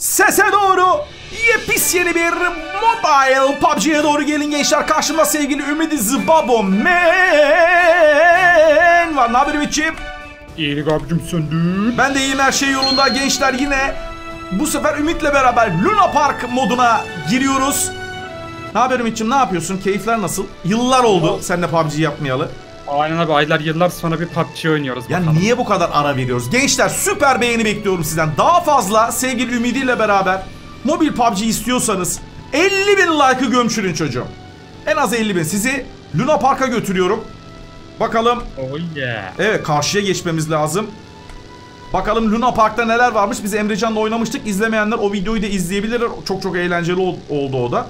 Sese doğru yepis yeni bir mobile PUBG'ye doğru gelin gençler. Karşımda sevgili Ümidi Zbabo Men var. Ne haber Ümit'ciğim? İyilik abicim, söndü. Ben de iyiyim, her şey yolunda gençler. Yine bu sefer Ümit'le beraber Luna Park moduna giriyoruz. Ne haber Ümit'ciğim, ne yapıyorsun? Keyifler nasıl? Yıllar oldu seninle PUBG yapmayalı. Aynen abi, aylar yıllar sonra bir PUBG oynuyoruz. Ya yani niye bu kadar ara veriyoruz? Gençler süper beğeni bekliyorum sizden. Daha fazla sevgili Ümidi ile beraber mobil PUBG istiyorsanız 50.000 like'ı gömçürün çocuğum. En az 50.000. Sizi Luna Park'a götürüyorum. Bakalım. Oh yeah. Evet, karşıya geçmemiz lazım. Bakalım Luna Park'ta neler varmış. Biz Emrecan'la oynamıştık. İzlemeyenler o videoyu da izleyebilirler. Çok çok eğlenceli oldu o da.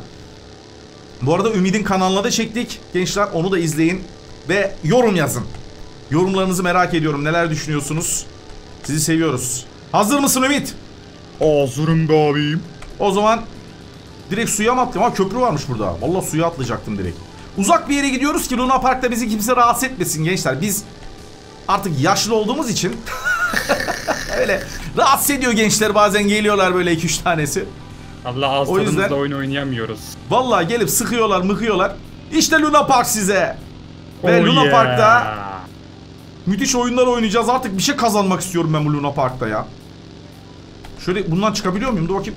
Bu arada Ümit'in kanalına da çektik. Gençler onu da izleyin. Ve yorum yazın. Yorumlarınızı merak ediyorum. Neler düşünüyorsunuz? Sizi seviyoruz. Hazır mısın Ümit? Hazırım be abim. O zaman direkt suya mı atlayayım? Ha, köprü varmış burada. Vallahi suya atlayacaktım direkt. Uzak bir yere gidiyoruz ki Luna Park'ta bizi kimse rahatsız etmesin gençler. Biz artık yaşlı olduğumuz için öyle rahatsız ediyor gençler. Bazen geliyorlar böyle 2-3 tanesi. Allah ağızlarımızla oyun oynayamıyoruz. Vallahi gelip sıkıyorlar, mıkıyorlar. İşte Luna Park size. Ve Luna Park'ta müthiş oyunlar oynayacağız. Artık bir şey kazanmak istiyorum ben bu Luna Park'ta ya. Şöyle bundan çıkabiliyor muyum? Dur bakayım.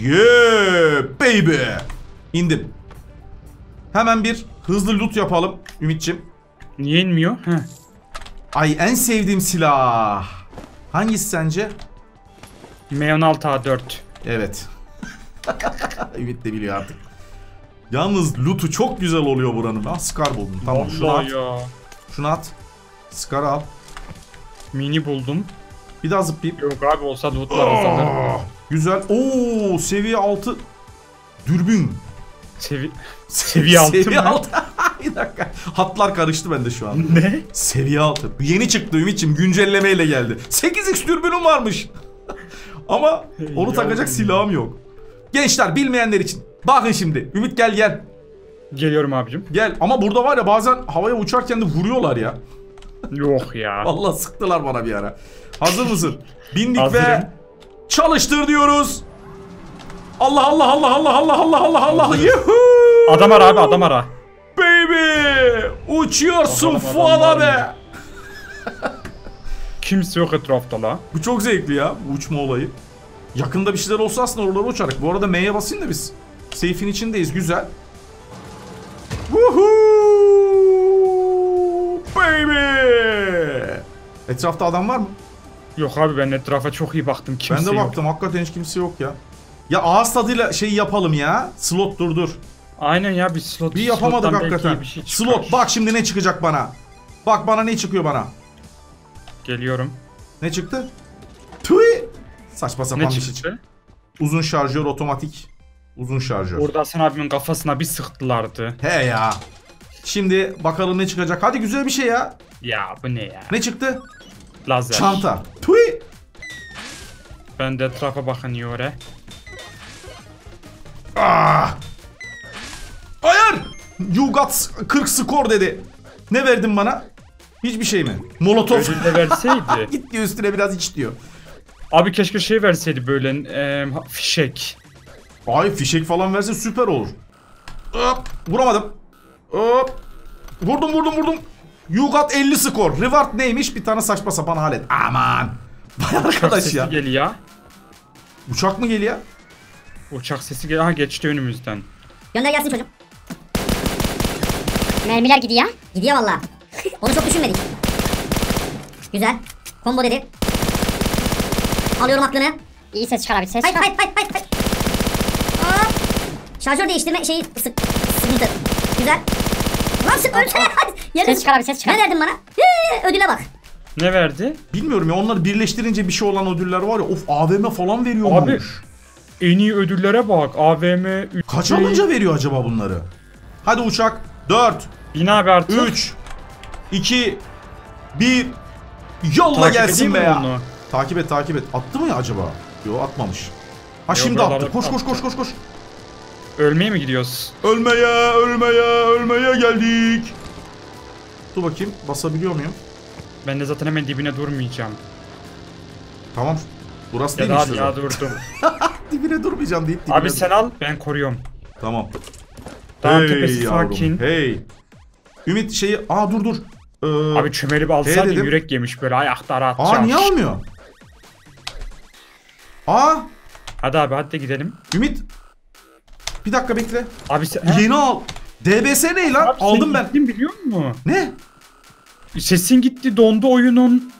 Yeah baby. İndim. Hemen bir hızlı loot yapalım Ümit'ciğim. Niye inmiyor? Heh. Ay, en sevdiğim silah. Hangisi sence? M16A4. Evet. Ümit de biliyor artık. Yalnız loot'u çok güzel oluyor buranın. Ha, Scar buldum. Tamam, şunu at. Şunu at. Scar al. Mini buldum. Bir daha zıplayıp. Yok abi, olsa loot'lar zaten. Güzel. Oo, seviye 6 dürbün. Seviye 6 mı? Seviye 6. Bir dakika. Hatlar karıştı bende şu an. Ne? Seviye 6. Yeni çıktı Ümit'ciğim, güncellemeyle geldi. 8x dürbünüm varmış. Ama onu takacak silahım yok. Gençler bilmeyenler için. Bakın şimdi. Ümit gel gel. Geliyorum abicim. Gel. Ama burada var ya, bazen havaya uçarken de vuruyorlar ya. Yok ya. Vallahi sıktılar bana bir ara. Hazır mısın? Bindik. Hazırım. Ve çalıştır diyoruz. Allah Allah Allah Allah Allah Allah Allah Allah. Yuhu. Adam ara abi, adam ara. Baby. Uçuyorsun fuada be. Kimse yok etrafta la. Bu çok zevkli ya, uçma olayı. Yakında bir şeyler olsa aslında oralara uçarak. Bu arada M'ye basayım da biz. Seyfin içindeyiz, güzel. Woohoo! Baby! Etrafta adam var mı? Yok abi, ben etrafa çok iyi baktım, kimse yok. Ben de baktım, hakikaten hiç kimse yok ya. Ya ağız tadıyla şey yapalım ya. Slot durdur. Aynen ya, bir slot. Bir yapamadık hakikaten. Bir şey slot, bak şimdi ne çıkacak bana. Bak bana ne çıkıyor bana. Geliyorum. Ne çıktı? Tüy! Saçma sapan bir şey çıktı. Uzun şarjör, otomatik. Uzun şarjör. Oradasın abimin kafasına bir sıktılardı. He ya. Şimdi bakalım ne çıkacak. Hadi güzel bir şey ya. Ya bu ne ya? Ne çıktı? Lazer. Çanta. Tüy. Ben de etrafa bakınıyor he. Ah. Hayır. You got 40 skor dedi. Ne verdin bana? Hiçbir şey mi? Molotov. Ne verseydi. Git diyor, üstüne biraz iç diyor. Abi keşke şey verseydi böyle fişek. Ay, fişek falan verse süper olur. Hop, vuramadım. Hop. Vurdum vurdum vurdum. You got 50 skor. Reward neymiş? Bir tane saçma sapan alet. Aman. Vay arkadaş ya. Geliyor. Uçak mı geliyor? Uçak sesi geliyor. Aha, geçti önümüzden. Gönder gelsin çocuk. Mermiler gidiyor. Gidiyor valla. Onu çok düşünmedik. Güzel. Combo dedi. Alıyorum aklını. İyi ses çıkar abi, ses. Hayır hayır hayır hayır. Şarjör değiştirme şeyi sıkıntı. Güzel. Lan sık ölçene. Ses çıkar abi, ses çıkar. Ne verdin bana? Ödüle bak. Ne verdi? Bilmiyorum ya, onları birleştirince bir şey olan ödüller var ya. Of, AVM falan veriyor. Abi en iyi ödüllere bak. AVM. Kaç alınca veriyor acaba bunları? Hadi uçak. 4. Bin abi artık. 3. 2. 1. Yolla gelsin be ya. Onu? Takip et, takip et. Attı mı ya acaba? Yok, atmamış. Ha, şimdi attı. Koş koş koş koş koş. Ölmeye mi gidiyoruz? Ölmeye, ölmeye, ölmeye geldik. Dur bakayım, basabiliyor muyum? Ben de zaten hemen dibine durmayacağım. Tamam. Burası değil işte. Ya durdum. Dibine durmayacağım deyip dibine. Abi sen al, ben koruyorum. Tamam. Dağın tepesi sakin. Hey. Ümit şeyi, aa dur dur. Abi çömeli bir alsaydı yürek yemiş böyle ayakta rahatça. Aa niye almıyor? Aa. Hadi abi hadi gidelim. Ümit. Bir dakika bekle. Abi sen... Yeni al. DBS ne lan? Abi, aldım ben. Biliyor musun? Ne? Sesin gitti, dondu oyunun.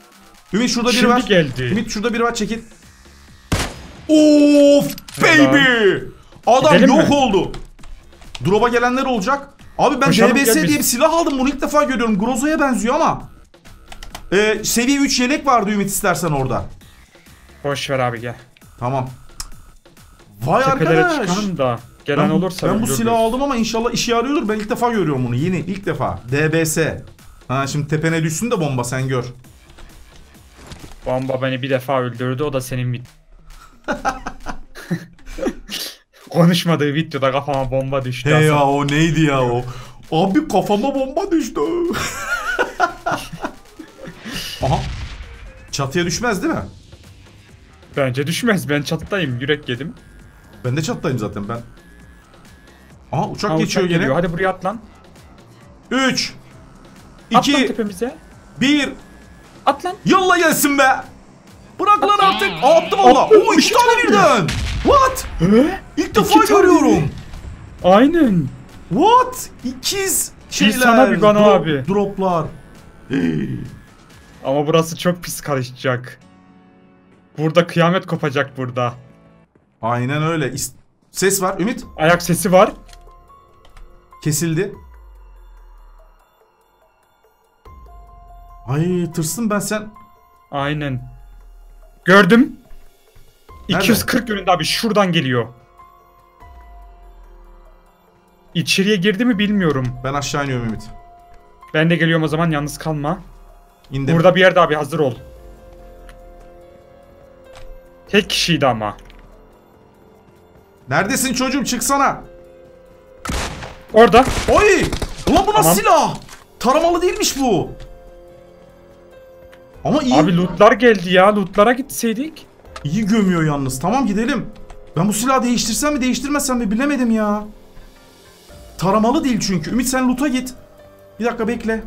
Ümit şurada biri var. Geldi. Ümit şurada biri var, çekil. Of baby. Adam gidelim yok mi? Oldu. Drop'a gelenler olacak. Abi ben koşalım, DBS diye bir silah aldım, bunu ilk defa görüyorum. Grozo'ya benziyor ama. Seviye 3 yelek vardı Ümit, istersen orada. Boş ver abi gel. Tamam. Vay tepelere arkadaş. Çıkalım da. Gelen olursa ben bu silahı aldım ama inşallah işe yarıyordur. Ben ilk defa görüyorum bunu. Yeni ilk defa. DBS. Ha şimdi tepene düşsün de bomba, sen gör. Bomba beni bir defa öldürdü, o da senin bit. Konuşmadığı videoda kafama bomba düştü. He ya o neydi ya o? Abi kafama bomba düştü. Aha. Çatıya düşmez değil mi? Bence düşmez. Ben çattayım. Yürek yedim. Ben de çattayım zaten ben. Aha uçak geçiyor uçak gene. Geliyor. Hadi buraya atlan. 3 2 atlan tepemize. 1 atlan. Yolla gelsin be. Bırak lan artık. Attım valla. Oo 2 tane birden. What? İlk defa görüyorum. Aynen. What? İkiz şeyler. Bir sana bir bana abi. Droplar. Ama burası çok pis karışacak. Burada kıyamet kopacak burada. Aynen öyle. Ses var Ümit. Ayak sesi var. Kesildi. Ay tırsın ben sen. Aynen. Gördüm. Nerede? 240 yönünde abi, şuradan geliyor. İçeriye girdi mi bilmiyorum. Ben aşağı iniyorum Ümit. Ben de geliyorum o zaman, yalnız kalma. İndim. Burada bir yerde abi, hazır ol. Tek kişiydi ama. Neredesin çocuğum, çıksana. Orada. Oy! Ulan bu nasıl silah? Taramalı değilmiş bu. Ama iyi. Abi lootlar geldi ya, lootlara gitseydik. İyi gömüyor yalnız. Tamam gidelim. Ben bu silahı değiştirsem mi değiştirmesem mi bilemedim ya. Taramalı değil çünkü. Ümit sen loot'a git. Bir dakika bekle.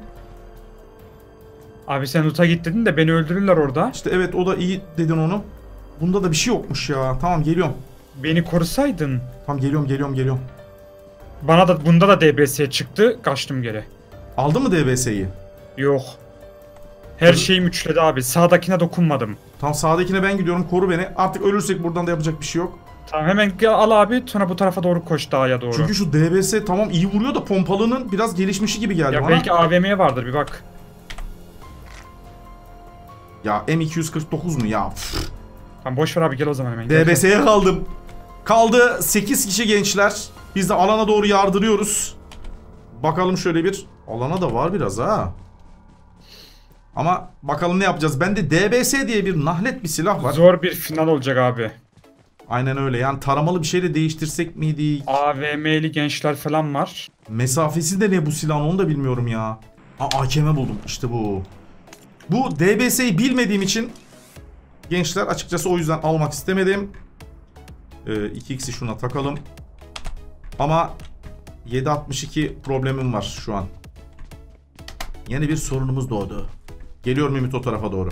Abi sen loot'a git dedin de beni öldürürler orada. İşte evet, o da iyi dedin onu. Bunda da bir şey yokmuş ya. Tamam geliyorum. Beni korusaydın. Tamam geliyorum. Bana da bunda da DBS çıktı. Kaçtım geri. Aldın mı DBS'yi? Yok. Her şeyim üçledi abi. Sağdakine dokunmadım. Tamam sağdakine ben gidiyorum. Koru beni. Artık ölürsek buradan da yapacak bir şey yok. Tamam hemen al abi. Sonra bu tarafa doğru koş, dağa doğru. Çünkü şu DBS tamam iyi vuruyor da pompalının biraz gelişmişi gibi geldi ya bana. Belki AVM'ye vardır bir bak. Ya M249 mu ya? Tamam boş ver abi, gel o zaman hemen. DBS'ye kaldım. Kaldı 8 kişi gençler. Biz de alana doğru yardırıyoruz. Bakalım şöyle bir. Alana da var biraz ha. Ama bakalım ne yapacağız. Bende DBS diye bir nahlet bir silah var. Zor bir final olacak abi. Aynen öyle. Yani taramalı bir şeyle değiştirsek miydi? AVM'li gençler falan var. Mesafesi de ne bu silahın, onu da bilmiyorum ya. Aa, AKM buldum. İşte bu. Bu DBS'yi bilmediğim için gençler açıkçası o yüzden almak istemedim. 2x'i şuna takalım. Ama 7.62 problemim var şu an. Yeni bir sorunumuz doğdu. Geliyorum Ümit o tarafa doğru.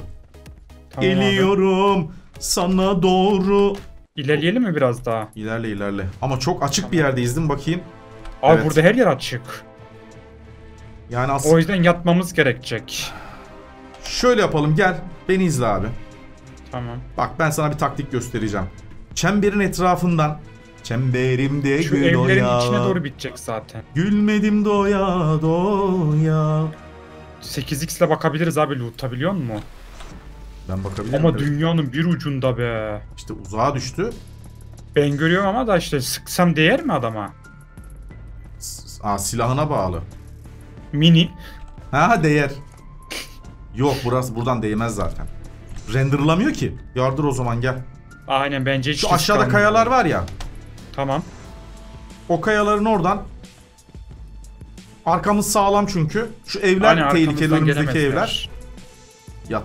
Tamam geliyorum abi. Sana doğru. İlerleyelim mi biraz daha? İlerle ilerle. Ama çok açık tamam. Bir yerdeyiz değil mi? Bakayım. Abi evet. Burada her yer açık. Yani aslında... O yüzden yatmamız gerekecek. Şöyle yapalım, gel. Beni izle abi. Tamam. Bak ben sana bir taktik göstereceğim. Çemberin etrafından. Çemberimde şu evlerin doya. İçine doğru bitecek zaten. Gülmedim doya doya. 8x ile bakabiliriz abi loot'a, biliyor musun? Ben bakabilirim. Ama dünyanın bir ucunda be. İşte uzağa düştü. Ben görüyorum ama da işte sıksam değer mi adama? Aa, silahına bağlı. Mini. Ha değer. Yok burası, buradan değmez zaten. Renderlamıyor ki. Yardır o zaman gel. Aynen bence hiç. Şu aşağıda kayalar var ya. Tamam. O kayaların oradan. Arkamız sağlam çünkü. Şu evler yani tehlikeli, önümüzdeki evler. Yat.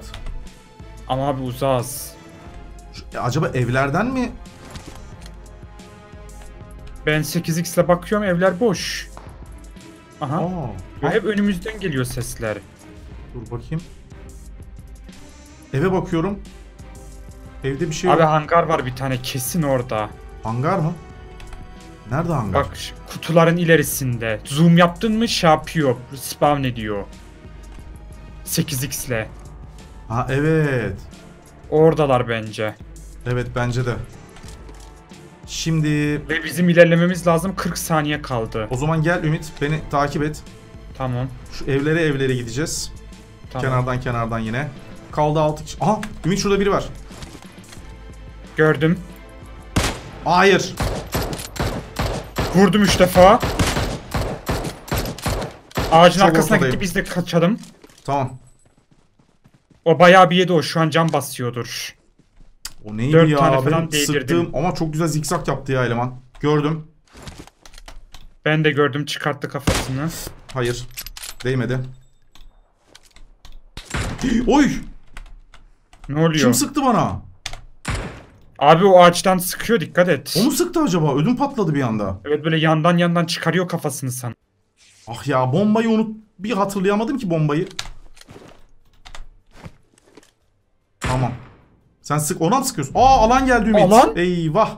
Ama abi uzağız. Şu Acaba evlerden mi? Ben 8x'le bakıyorum, evler boş. Aha. Hep önümüzden geliyor sesler. Dur bakayım. Eve bakıyorum. Evde bir şey yok. Abi hangar var bir tane kesin orada. Hangar mı? Nerede hangar? Bak kutuların ilerisinde. Zoom yaptın mı şey yapıyor. Spawn ediyor. 8x'le. Ha evet. Oradalar bence. Evet bence de. Şimdi... Ve bizim ilerlememiz lazım. 40 saniye kaldı. O zaman gel Ümit, beni takip et. Tamam. Şu evlere evlere gideceğiz. Tamam. Kenardan kenardan yine. Kaldı 6 kişi. Aha Ümit şurada biri var. Gördüm. Hayır. Vurdum 3 defa. Ağacın çok arkasına gitti, biz de kaçalım. Tamam. O bayağı bir yedi o. Şu an can basıyordur. O neydi ya? 4 tane falan değdirdim. Ama çok güzel zikzak yaptı ya eleman. Gördüm. Ben de gördüm. Çıkarttı kafasını. Hayır. Değmedi. Oy! Ne oluyor? Kim sıktı bana? Abi o ağaçtan sıkıyor, dikkat et. O mu sıktı acaba? Ödüm patladı bir anda. Evet böyle yandan yandan çıkarıyor kafasını sana. Ah ya bombayı bir hatırlayamadım ki bombayı. Tamam. Sen sık, ona mı sıkıyorsun? Aa alan geldi Ümit. Alan? Eyvah.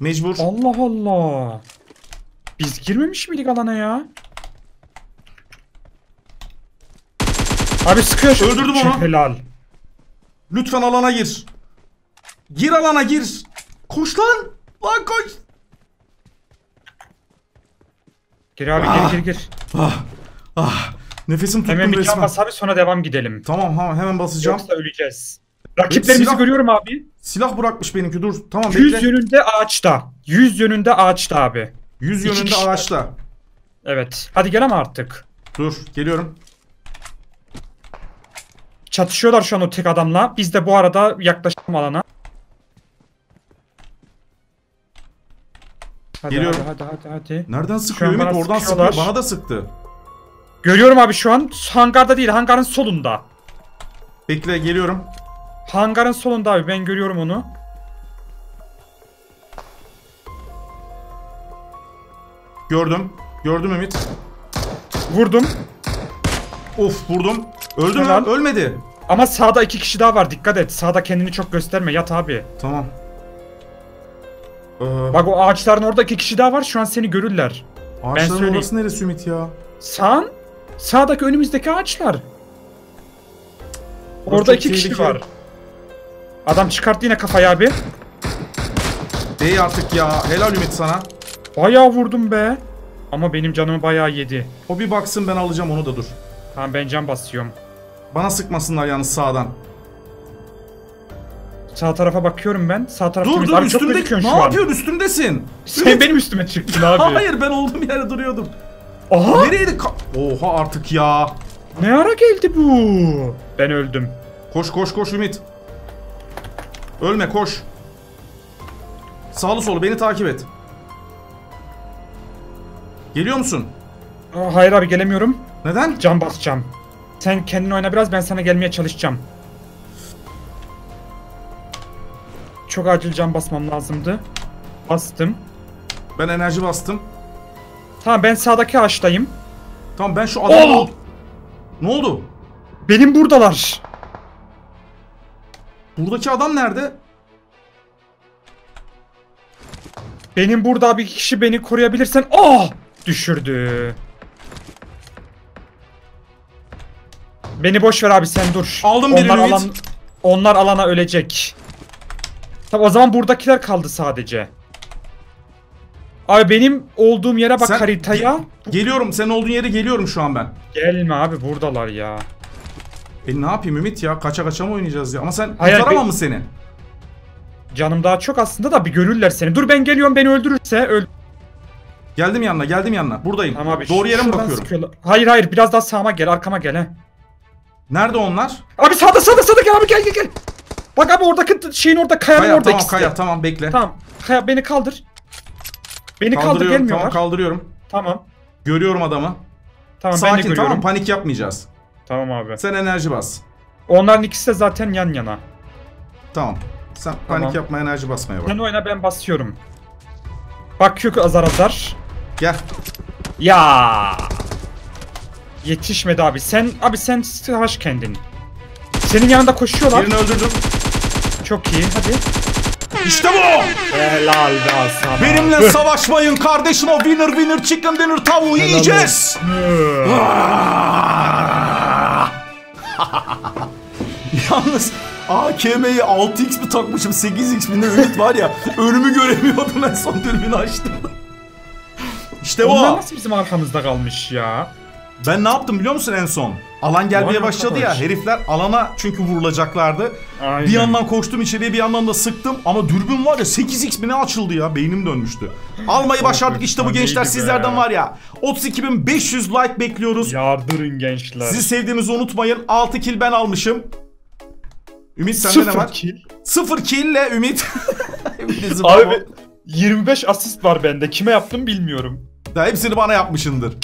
Mecbur. Allah Allah. Biz girmemiş miydik alana ya? Abi sıkıyor. Öldürdüm onu. Helal. Lütfen alana gir. Gir alana gir. Koş lan. Lan koş. Gir abi gir gir. Nefesim tuttum resmen. Hemen bir can bas abi, sonra devam gidelim. Tamam hemen basacağım. Yoksa öleceğiz. Rakiplerimizi görüyorum abi. Silah bırakmış benimki, dur. Tamam bekle. 100 yönünde ağaçta. 100 yönünde ağaçta abi. 100 yönünde ağaçta. Evet. Hadi gel ama artık. Dur geliyorum. Çatışıyorlar şu an o tek adamla. Biz de bu arada yaklaşalım alana. Hadi, geliyorum. Hadi. Nereden sıkıyor Ümit? Oradan sıkıyor. Bana da sıktı. Görüyorum abi şu an. Hangarda değil. Hangarın solunda. Bekle geliyorum. Hangarın solunda abi. Ben görüyorum onu. Gördüm. Gördüm Ümit. Vurdum. Of vurdum. Öldü mü? Ölmedi. Ama sağda 2 kişi daha var. Dikkat et. Sağda kendini çok gösterme. Yat abi. Tamam. Bak o ağaçların orada 2 kişi daha var. Şu an seni görürler. Ağaçların orası neresi Ümit ya? Sağdaki önümüzdeki ağaçlar. Orada 2 kişi var. Adam çıkarttı yine kafayı abi. Değil artık ya. Helal Ümit sana. Bayağı vurdum be. Ama benim canımı bayağı yedi. O bir baksın, ben alacağım onu da, dur. Tamam ben can basıyorum. Bana sıkmasınlar yalnız sağdan. Sağ tarafa bakıyorum ben. Sağ tarafta dur abi, üstümde çok ne yapıyorsun? Üstümdesin. Sen benim üstüme çıktın abi. Hayır ben olduğum yere duruyordum. Aha. Nereydi? Oha artık ya. Ne ara geldi bu? Ben öldüm. Koş Ümit. Ölme, koş. Sağlı solu beni takip et. Geliyor musun? Hayır abi gelemiyorum. Neden? Can basacağım. Sen kendin oyna biraz, ben sana gelmeye çalışacağım. Çok acil can basmam lazımdı. Bastım. Ben enerji bastım. Tamam ben sağdaki ağaçtayım. Tamam ben şu adamı... Oh! Ne oldu? Benim buradalar. Buradaki adam nerede? Benim burada bir kişi, beni koruyabilirsen... Oh! Düşürdü. Beni boş ver abi sen dur. Aldım birini Ümit. Onlar alana ölecek. Tabi o zaman buradakiler kaldı sadece. Abi benim olduğum yere bak sen, haritaya. Geliyorum, senin olduğun yere geliyorum şu an ben. Gelme abi buradalar ya. Ne yapayım Ümit ya, kaça mı oynayacağız ya? Ama sen kurtaramam mı seni? Canım daha çok aslında da bir görürler seni. Dur ben geliyorum, beni öldürürse Geldim yanına buradayım. Tamam abi, doğru yere mi bakıyorum? Sıkıyorlar. Hayır biraz daha sağıma gel, arkama gel he. Nerede onlar? Abi sağda gel abi gel. Bak abi oradaki şeyin orada, kayanın orada ikisi. Tamam kaya, tamam bekle. Tamam kaya, beni kaldır. Beni kaldır, gelmiyorlar. Tamam kaldırıyorum. Tamam. Görüyorum adamı. Tamam sakin, ben de görüyorum. Tamam panik yapmayacağız. Tamam abi. Sen enerji bas. Onların ikisi de zaten yan yana. Tamam. Sen panik yapma, enerji basmaya bak. Sen oyna, ben basıyorum. Bak kök azar azar. Gel. Ya. Yetişmedi abi. Sen savaş kendini. Senin yanında koşuyorlar. Birini öldürdüm. Çok iyi. Hadi. İşte bu. Helal be sana. Benimle savaşmayın kardeşim, o winner winner chicken dinner tavuğu helal yiyeceğiz. Yalnız AKM'yi 6x mi takmışım, 8x mi ne ümit var ya. Önümü göremiyordum, en son dürbünü açtım. İşte bu. Onlar nasıl bizim arkamızda kalmış ya? Ben ne yaptım biliyor musun en son? Alan gelmeye başladı ya, herifler alana çünkü vurulacaklardı. Aynen. Bir yandan koştum içeriye, bir yandan da sıktım ama dürbün var ya 8x mi ne açıldı ya, beynim dönmüştü. Almayı başardık işte bu gençler, sizlerden var ya 32.500 like bekliyoruz. Yardırın gençler. Sizi sevdiğimizi unutmayın. 6 kill ben almışım. Ümit sende ne var? 0 kill. 0 kill ile Ümit. Abi 25 asist var bende, kime yaptım bilmiyorum. Daha hepsini bana yapmışındır.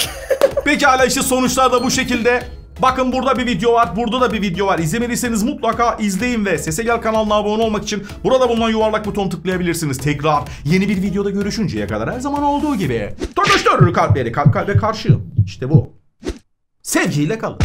Pekala işte sonuçlar da bu şekilde. Bakın burada bir video var, burada da bir video var. İzlemediyseniz mutlaka izleyin ve Sesegel kanalına abone olmak için burada bulunan yuvarlak butonu tıklayabilirsiniz. Tekrar yeni bir videoda görüşünceye kadar her zaman olduğu gibi. Tokuşturur kalpleri, kalp kalbe karşı. İşte bu. Sevgiyle kalın.